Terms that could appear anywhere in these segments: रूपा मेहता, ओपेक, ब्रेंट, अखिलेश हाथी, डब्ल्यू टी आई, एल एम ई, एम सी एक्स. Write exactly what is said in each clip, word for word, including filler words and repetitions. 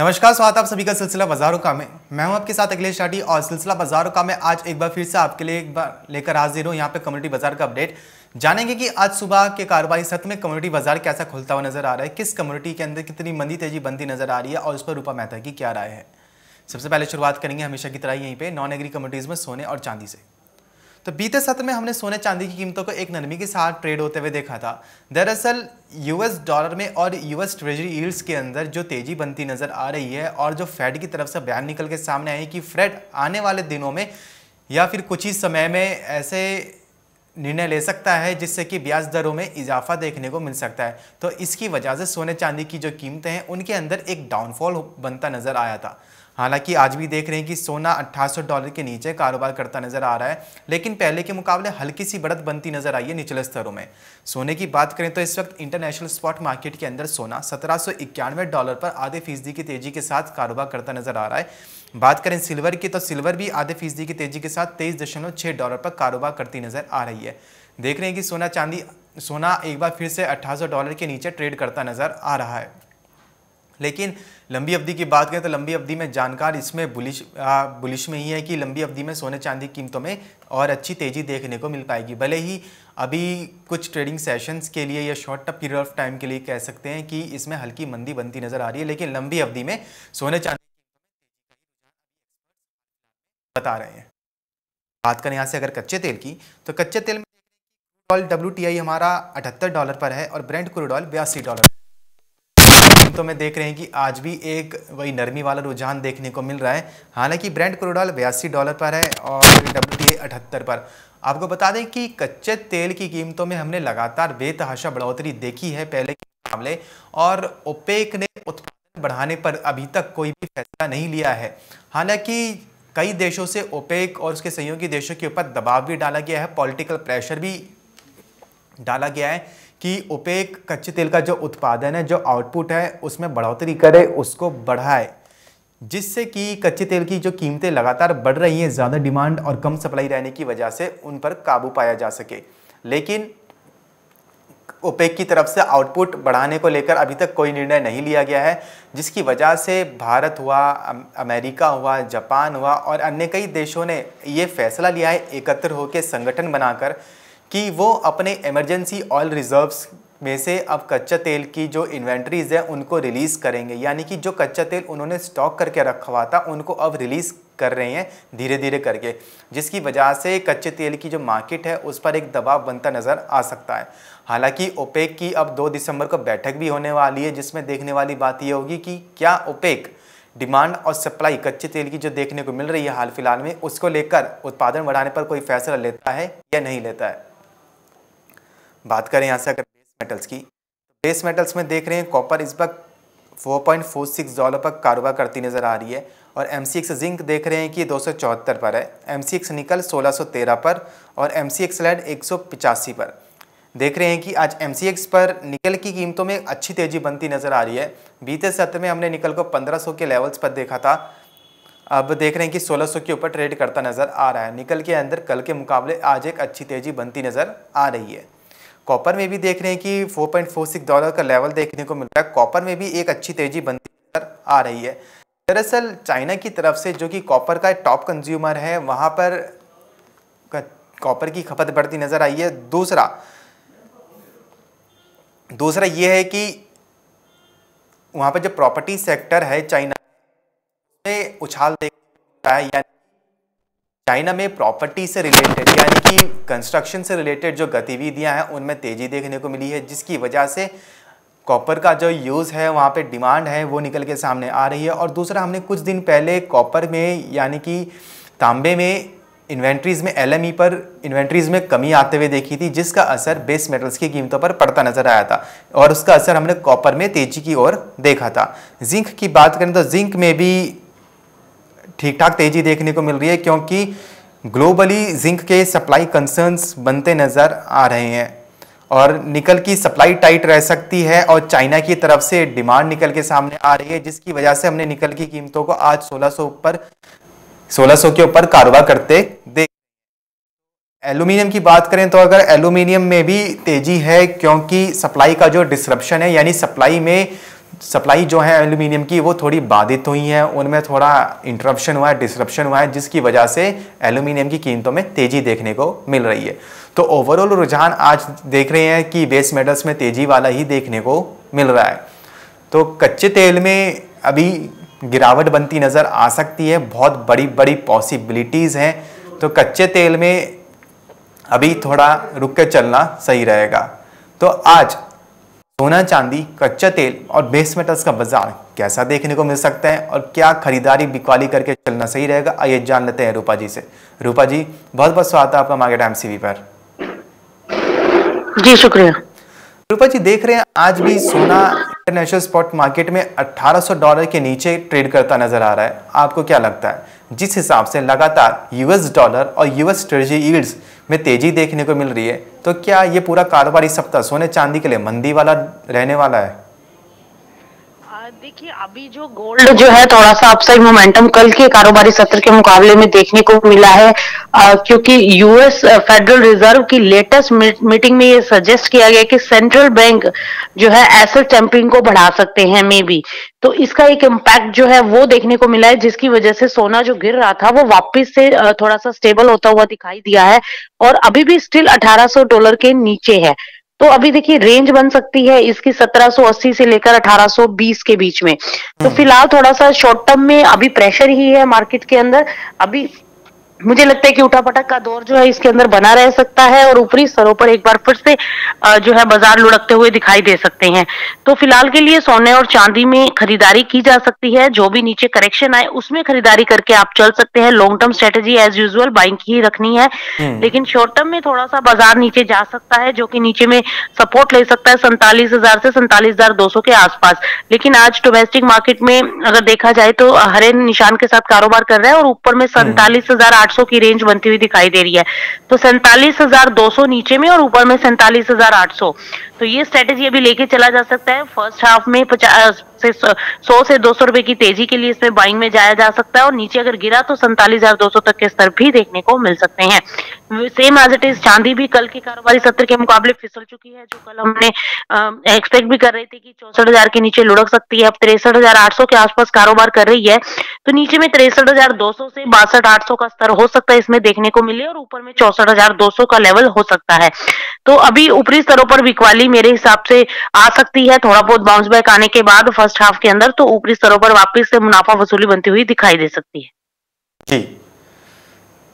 नमस्कार, स्वागत आप सभी का सिलसिला बाजारों का में। मैं हूं आपके साथ अखिलेश हाथी और सिलसिला बाजारों का में आज एक बार फिर से आपके लिए एक बार लेकर हाजिर हूं। यहां पे कम्युनिटी बाजार का अपडेट जानेंगे कि आज सुबह के कारोबारी सत्र में कम्युनिटी बाजार कैसा खुलता हुआ नजर आ रहा है, किस कम्युनिटी के अंदर कितनी मंदी तेजी बनती नजर आ रही है और उस पर रूपा मेहता की क्या राय है। सबसे पहले शुरुआत करेंगे हमेशा की तरह यहीं पर नॉन एग्री कम्युनिटीज में सोने और चांदी से। तो बीते सत्र में हमने सोने चांदी की कीमतों को एक नरमी के साथ ट्रेड होते हुए देखा था। दरअसल यूएस डॉलर में और यूएस ट्रेजरी यील्ड्स के अंदर जो तेजी बनती नज़र आ रही है और जो फेड की तरफ से बयान निकल के सामने आई कि फेड आने वाले दिनों में या फिर कुछ ही समय में ऐसे निर्णय ले सकता है जिससे कि ब्याज दरों में इजाफा देखने को मिल सकता है, तो इसकी वजह से सोने चांदी की जो कीमतें हैं उनके अंदर एक डाउनफॉल बनता नज़र आया था। हालांकि आज भी देख रहे हैं कि सोना अट्ठाईस सौ डॉलर के नीचे कारोबार करता नज़र आ रहा है, लेकिन पहले के मुकाबले हल्की सी बढ़त बनती नज़र आई है निचले स्तरों में। सोने की बात करें तो इस वक्त इंटरनेशनल स्पॉट मार्केट के अंदर सोना सत्रह सौ इक्यानवे डॉलर पर आधे फीसदी की तेजी के साथ कारोबार करता नज़र आ रहा है। बात करें सिल्वर की तो सिल्वर भी आधे फीसदी की तेजी के साथ तेईस दशमलव छः डॉलर पर कारोबार करती नज़र आ रही है। देख रहे हैं कि सोना चांदी सोना एक बार फिर से अट्ठाईस सौ डॉलर के नीचे ट्रेड करता नज़र आ रहा है। लेकिन लंबी अवधि की बात करें तो लंबी अवधि में जानकार इसमें बुलिश आ, बुलिश में ही है कि लंबी अवधि में सोने चांदी कीमतों में और अच्छी तेज़ी देखने को मिल पाएगी। भले ही अभी कुछ ट्रेडिंग सेशंस के लिए या शॉर्ट पीरियड ऑफ टाइम के लिए कह सकते हैं कि इसमें हल्की मंदी बनती नज़र आ रही है, लेकिन लंबी अवधि में सोने चांदी बता रहे हैं। बात करें यहाँ से अगर कच्चे तेल की तो कच्चे तेल में ऑयल डब्ल्यू टी आई हमारा अठहत्तर डॉलर पर है और ब्रेंट क्रूड ऑयल बयासी डॉलर। तो मैं देख रहे हैं कि आज भी एक वही नरमी वाला रुझान देखने को मिल रहा है। हालांकि ब्रेंट क्रूड ऑयल बयासी डॉलर पर है और डब्ल्यू टी आई अठहत्तर पर। आपको बता दें कि कच्चे तेल की कीमतों में हमने लगातार बेतहाशा बढ़ोतरी देखी है पहले के मुकाबले, और ओपेक ने उत्पादन बढ़ाने पर अभी तक कोई भी फैसला नहीं लिया है। हालांकि कई देशों से ओपेक और उसके सहयोगी देशों के ऊपर दबाव भी डाला गया है, पॉलिटिकल प्रेशर भी डाला गया है कि ओपेक कच्चे तेल का जो उत्पादन है, जो आउटपुट है, उसमें बढ़ोतरी करे, उसको बढ़ाए, जिससे कि कच्चे तेल की जो कीमतें लगातार बढ़ रही हैं ज़्यादा डिमांड और कम सप्लाई रहने की वजह से उन पर काबू पाया जा सके। लेकिन ओपेक की तरफ से आउटपुट बढ़ाने को लेकर अभी तक कोई निर्णय नहीं लिया गया है, जिसकी वजह से भारत हुआ, अमेरिका हुआ, जापान हुआ और अन्य कई देशों ने ये फैसला लिया है एकत्र होकर संगठन बनाकर कि वो अपने इमरजेंसी ऑयल रिजर्व्स में से अब कच्चा तेल की जो इन्वेंट्रीज़ है उनको रिलीज़ करेंगे। यानी कि जो कच्चा तेल उन्होंने स्टॉक करके रखा हुआ था उनको अब रिलीज़ कर रहे हैं धीरे धीरे करके, जिसकी वजह से कच्चे तेल की जो मार्केट है उस पर एक दबाव बनता नज़र आ सकता है। हालांकि ओपेक की अब दो दिसंबर को बैठक भी होने वाली है, जिसमें देखने वाली बात यह होगी कि क्या ओपेक डिमांड और सप्लाई कच्चे तेल की जो देखने को मिल रही है हाल फिलहाल में, उसको लेकर उत्पादन बढ़ाने पर कोई फैसला लेता है या नहीं लेता है। बात करें यहाँ से अगर बेस मेटल्स की, बेस मेटल्स में देख रहे हैं कॉपर इस वक्त चार पॉइंट चार छह डॉलर पर कारोबार करती नज़र आ रही है और एम सी एक्स जिंक देख रहे हैं कि दो सौ चौहत्तर पर है, एम सी एक्स निकल सोलह सौ तेरह पर और एम सी एक्स लेड एक सौ पचासी पर। देख रहे हैं कि आज एम सी एक्स पर निकल की कीमतों में अच्छी तेज़ी बनती नज़र आ रही है। बीते सत्र में हमने निकल को पंद्रह सौ के लेवल्स पर देखा था, अब देख रहे हैं कि सोलह सौ के ऊपर ट्रेड करता नज़र आ रहा है। निकल के अंदर कल के मुकाबले आज एक अच्छी तेज़ी बनती नज़र आ रही है। कॉपर में भी देख रहे हैं कि चार पॉइंट चार छह डॉलर का लेवल देखने को मिल रहा है, कॉपर में भी एक अच्छी तेज़ी बनती नज़र आ रही है। दरअसल चाइना की तरफ से, जो कि कॉपर का टॉप कंज्यूमर है, वहाँ पर कॉपर की खपत बढ़ती नज़र आई है। दूसरा दूसरा ये है कि वहाँ पर जो प्रॉपर्टी सेक्टर है चाइना में उछाल देखता है, यानी चाइना में प्रॉपर्टी से रिलेटेड यानी कि कंस्ट्रक्शन से रिलेटेड जो गतिविधियां हैं उनमें तेज़ी देखने को मिली है, जिसकी वजह से कॉपर का जो यूज़ है वहां पे डिमांड है वो निकल के सामने आ रही है। और दूसरा, हमने कुछ दिन पहले कॉपर में यानी कि तांबे में इन्वेंट्रीज़ में एल एम ई पर इन्वेंट्रीज़ में कमी आते हुए देखी थी, जिसका असर बेस मेटल्स की कीमतों पर पड़ता नज़र आया था और उसका असर हमने कॉपर में तेज़ी की ओर देखा था। जिंक की बात करें तो जिंक में भी ठीक ठाक तेज़ी देखने को मिल रही है, क्योंकि ग्लोबली जिंक के सप्लाई कंसर्न्स बनते नज़र आ रहे हैं और निकल की सप्लाई टाइट रह सकती है और चाइना की तरफ से डिमांड निकल के सामने आ रही है, जिसकी वजह से हमने निकल की कीमतों को आज सोलह सौ पर सोलह सौ के ऊपर कारोबार करते देख। एल्यूमिनियम की बात करें तो अगर एल्यूमिनियम में भी तेज़ी है, क्योंकि सप्लाई का जो डिसरप्शन है यानी सप्लाई में सप्लाई जो है एल्यूमिनियम की वो थोड़ी बाधित हुई है, उनमें थोड़ा इंटरप्शन हुआ है, डिसरप्शन हुआ है, जिसकी वजह से एल्यूमिनियम की कीमतों में तेज़ी देखने को मिल रही है। तो ओवरऑल रुझान आज देख रहे हैं कि बेस मेटल्स में तेज़ी वाला ही देखने को मिल रहा है। तो कच्चे तेल में अभी गिरावट बनती नज़र आ सकती है, बहुत बड़ी बड़ी पॉसिबिलिटीज़ हैं। तो कच्चे तेल में अभी थोड़ा रुक के चलना सही रहेगा। तो आज सोना, चांदी, कच्चा तेल और बेस मेटल्स का बाजार कैसा देखने को मिल सकता है और क्या खरीदारी बिकवाली करके चलना सही रहेगा, आइए जान लेते हैं रूपा जी से। रूपा जी, बहुत बहुत स्वागत है आपका मार्केट एमसीवी पर। जी शुक्रिया। रूपा जी, देख रहे हैं आज भी सोना इंटरनेशनल स्पॉट मार्केट में अठारह सौ डॉलर के नीचे ट्रेड करता नजर आ रहा है। आपको क्या लगता है, जिस हिसाब से लगातार यूएस डॉलर और यूएस ट्रेजरी यील्ड्स में तेजी देखने को मिल रही है, तो क्या ये पूरा कारोबारी सप्ताह सोने चांदी के लिए मंदी वाला रहने वाला है? देखिए, अभी जो गोल्ड जो है थोड़ा सा अपसाइड मोमेंटम कल के कारोबारी सत्र के मुकाबले में देखने को मिला है, आ, क्योंकि यूएस फेडरल रिजर्व की लेटेस्ट मीटिंग में ये सजेस्ट किया गया कि सेंट्रल बैंक जो है एसेट टेम्परिंग को बढ़ा सकते हैं मे बी। तो इसका एक इम्पैक्ट जो है वो देखने को मिला है, जिसकी वजह से सोना जो गिर रहा था वो वापस से थोड़ा सा स्टेबल होता हुआ दिखाई दिया है और अभी भी स्टिल अठारह सौ डॉलर के नीचे है। तो अभी देखिए रेंज बन सकती है इसकी सत्रह सौ अस्सी से लेकर अठारह सौ बीस के बीच में। तो फिलहाल थोड़ा सा शॉर्ट टर्म में अभी प्रेशर ही है मार्केट के अंदर। अभी मुझे लगता है कि उठापटक का दौर जो है इसके अंदर बना रह सकता है और ऊपरी स्तरों पर एक बार फिर से जो है बाजार लुढ़कते हुए दिखाई दे सकते हैं। तो फिलहाल के लिए सोने और चांदी में खरीदारी की जा सकती है, जो भी नीचे करेक्शन आए उसमें खरीदारी करके आप चल सकते हैं। Long term strategy as usual buying की रखनी है, लेकिन शॉर्ट टर्म में थोड़ा सा बाजार नीचे जा सकता है, जो की नीचे में सपोर्ट ले सकता है सैंतालीस हजार से सैंतालीस हजार दो सौ के आसपास। लेकिन आज डोमेस्टिक मार्केट में अगर देखा जाए तो हरे निशान के साथ कारोबार कर रहा है और ऊपर में सैंतालीस हजार आठ सौ की रेंज बनती हुई दिखाई दे रही है। तो सैंतालीस हजार दो सौ नीचे में और ऊपर में सैंतालीस हजार आठ सौ, तो ये स्ट्रेटेजी अभी लेके चला जा सकता है। फर्स्ट हाफ में पचास से सौ से दो सौ रुपए की तेजी के लिए इसमें बाइंग में जाया जा सकता है और नीचे अगर गिरा तो सैंतालीस हजार दो सौ तक के स्तर भी देखने को मिल सकते हैं। सेम एज इट इज चांदी भी कल के कारोबारी सत्र के मुकाबले फिसल चुकी है, जो कल हमने एक्सपेक्ट भी कर रहे थे कि चौसठ हजार के नीचे लुढ़क सकती है। अब तिरसठ हजार आठ सौ के आसपास कारोबार कर रही है, तो नीचे में तिरसठ हजार दो सौ से बासठ आठ सौ का स्तर हो सकता है इसमें देखने को मिले और ऊपर में चौसठ हजार दो सौ का लेवल हो सकता है। तो अभी ऊपरी स्तरों पर बिकवाली मेरे हिसाब से आ सकती है, थोड़ा बहुत बाउंस बैक आने के बाद फर्स्ट हाफ के अंदर। तो ऊपरी स्तरों पर वापस से मुनाफा वसूली बनती हुई दिखाई दे सकती है। जी,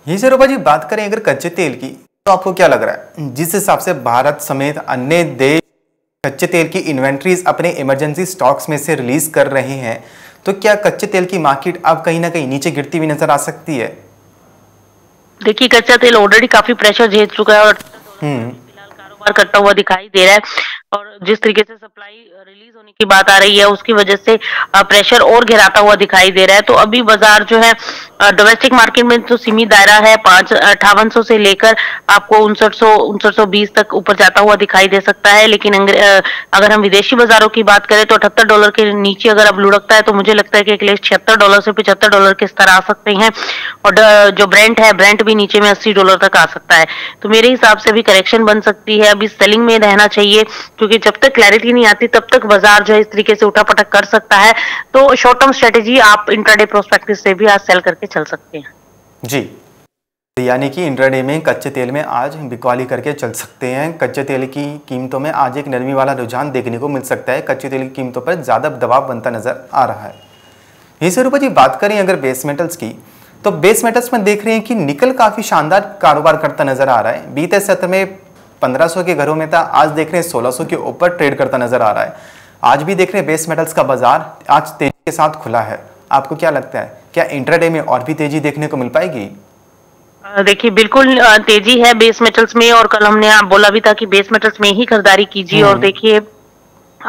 यही से रूपा जी बात करें अगर कच्चे तेल की, तो आपको क्या लग रहा है, जिस हिसाब से भारत समेत अन्य देश कच्चे तेल की इन्वेंट्रीज अपने इमरजेंसी स्टॉक्स में से रिलीज कर रहे हैं, तो क्या कच्चे तेल की मार्केट अब कहीं ना कहीं नीचे गिरती हुई नजर आ सकती है? देखिए, कच्चा तेल ऑलरेडी काफी प्रेशर झेल चुका है और करता हुआ दिखाई दे रहा है और जिस तरीके से सप्लाई रिलीज होने की बात आ रही है उसकी वजह से प्रेशर और गिराता हुआ दिखाई दे रहा है। तो अभी बाजार जो है डोमेस्टिक मार्केट में तो सीमित दायरा है, पांच अठावन सौ से लेकर आपको उनसठ सौ उनसठ सौ बीस तक ऊपर जाता हुआ दिखाई दे सकता है। लेकिन अगर हम विदेशी बाजारों की बात करें तो अठहत्तर डॉलर के नीचे अगर अब लुढ़कता है तो मुझे लगता है कि अखिलेश छिहत्तर डॉलर से पचहत्तर डॉलर के स्तर आ सकते हैं और जो ब्रेंट है ब्रेंट भी नीचे में अस्सी डॉलर तक आ सकता है। तो मेरे हिसाब से भी करेक्शन बन सकती है, अभी सेलिंग में रहना चाहिए क्योंकि जब तक क्लैरिटी नहीं आती तब तक बाजार जो है इस तरीके से उठापटक कर सकता है। तो शॉर्ट टर्म स्ट्रेटेजी आप इंट्राडे प्रोस्पेक्टिस से भी आज सेल करके चल सकते हैं। जी, यानी कि इंट्राडे में कच्चे तेल में आज बिकवाली करके चल सकते हैं। कच्चे तेल की कीमतों में आज एक नरमी वाला रुझान देखने को मिल सकता है, कच्चे तेल की कीमतों पर ज्यादा दबाव बनता नजर आ रहा है। इसी रूप जी बात करें अगर बेस मेटल्स की, तो बेस मेटल्स में देख रहे हैं कि निकल काफी शानदार कारोबार करता नजर आ रहा है। बीते सत्र में पंद्रह सौ के घरों में था, आज देख रहे हैं सोलह सौ के ऊपर ट्रेड करता नजर आ रहा है। आज भी देख रहे हैं बेस मेटल्स का बाजार आज तेजी के साथ खुला है। आपको क्या लगता है, क्या इंट्राडे में और भी तेजी देखने को मिल पाएगी? देखिए, बिल्कुल तेजी है बेस मेटल्स में और कल हमने आप बोला भी था कि बेस मेटल्स में ही खरीदारी कीजिए और देखिए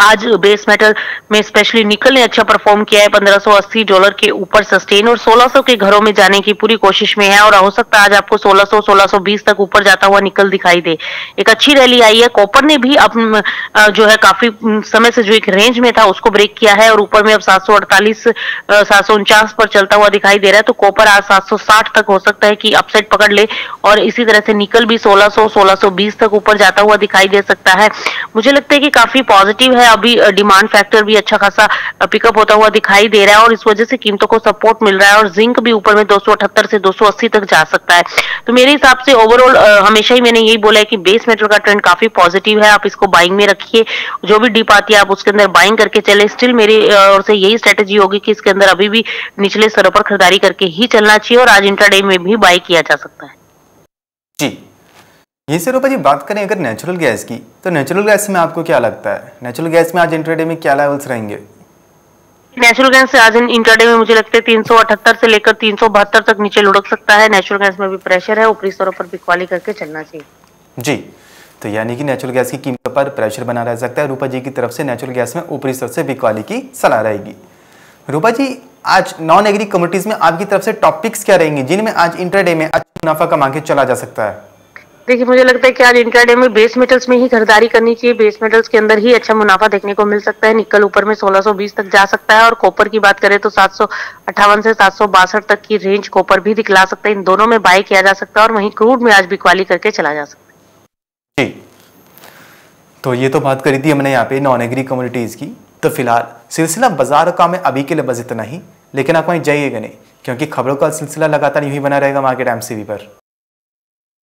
आज बेस मेटल में स्पेशली निकल ने अच्छा परफॉर्म किया है, पंद्रह सौ अस्सी डॉलर के ऊपर सस्टेन और सोलह सौ के घरों में जाने की पूरी कोशिश में है और हो सकता है आज आपको सोलह सौ सोलह सौ बीस तक ऊपर जाता हुआ निकल दिखाई दे। एक अच्छी रैली आई है, कॉपर ने भी अब जो है काफी समय से जो एक रेंज में था उसको ब्रेक किया है और ऊपर में अब सात सौ अड़तालीस सात सौ उनचास पर चलता हुआ दिखाई दे रहा है। तो कॉपर आज सात सौ साठ तक हो सकता है कि अपसेट पकड़ ले और इसी तरह से निकल भी सोलह सौ सोलह सौ बीस तक ऊपर जाता हुआ दिखाई दे सकता है। मुझे लगता है कि काफी पॉजिटिव है अभी डिमांड फैक्टर भी अच्छा खासा पिकअप होता हुआ दिखाई दे रहा है और इस वजह से कीमतों को सपोर्ट मिल रहा है और जिंक भी ऊपर में दो सौ अठहत्तर से दो सौ अस्सी तक जा सकता है। तो मेरे हिसाब से ओवरऑल हमेशा ही मैंने यही बोला है कि बेस मेटल का ट्रेंड काफी पॉजिटिव है, आप इसको बाइंग में रखिए, जो भी डिप आती है आप उसके अंदर बाइंग करके चले। स्टिल मेरी ओर से यही स्ट्रेटेजी होगी कि इसके अंदर अभी भी निचले स्तरों पर खरीदारी करके ही चलना चाहिए और आज इंट्राडे में भी बाय किया जा सकता है। जी यहीं से रूपा जी बात करें अगर नेचुरल गैस की, तो नेचुरल गैस में आपको क्या लगता है, नेचुरल गैस में आज इंट्राडे में क्या लेवल्स रहेंगे? नेचुरल गैस से आज इंट्राडे में मुझे लगता है तीन सौ अठहत्तर से लेकर तीन सौ बहत्तर तक नीचे लुढ़क सकता है। नेचुरल गैस में भी प्रेशर है, ऊपरी स्तरों पर बिकवाली करके चलना चाहिए। जी तो यानी कि नेचुरल गैस की कीमत पर प्रेशर बना रह सकता है। रूपा जी की तरफ से नेचुरल गैस में ऊपरी स्तर से बिकवाली की सलाह रहेगी। रूपा जी आज नॉन एग्री कमोडिटीज में आपकी तरफ से टॉपिक्स क्या रहेंगे जिनमें आज इंट्राडे में अच्छा मुनाफा कमा के चला जा सकता है? देखिए मुझे लगता है कि आज इंट्राडे में बेस मेटल्स में ही खरीदारी करनी चाहिए, बेस मेटल्स के अंदर ही अच्छा मुनाफा देखने को मिल सकता है। निकल ऊपर में सोलह सौ बीस तक जा सकता है और कॉपर की बात करें तो सात सौ अट्ठावन से सात सौ बासठ तक की रेंज कॉपर भी दिखला सकता है। इन दोनों में बाय किया जा सकता है और वहीं क्रूड में आज बिकवाली करके चला जा सकता है। तो ये तो बात करी थी हमने यहाँ पे नॉन एग्री कमोडिटीज की। तो फिलहाल सिलसिला बाजार का में अभी के लिए बस इतना ही, लेकिन आप वहीं जाइएगा नहीं क्योंकि खबरों का सिलसिला लगातार यूं ही बना रहेगा मार्केट एमसीवी पर।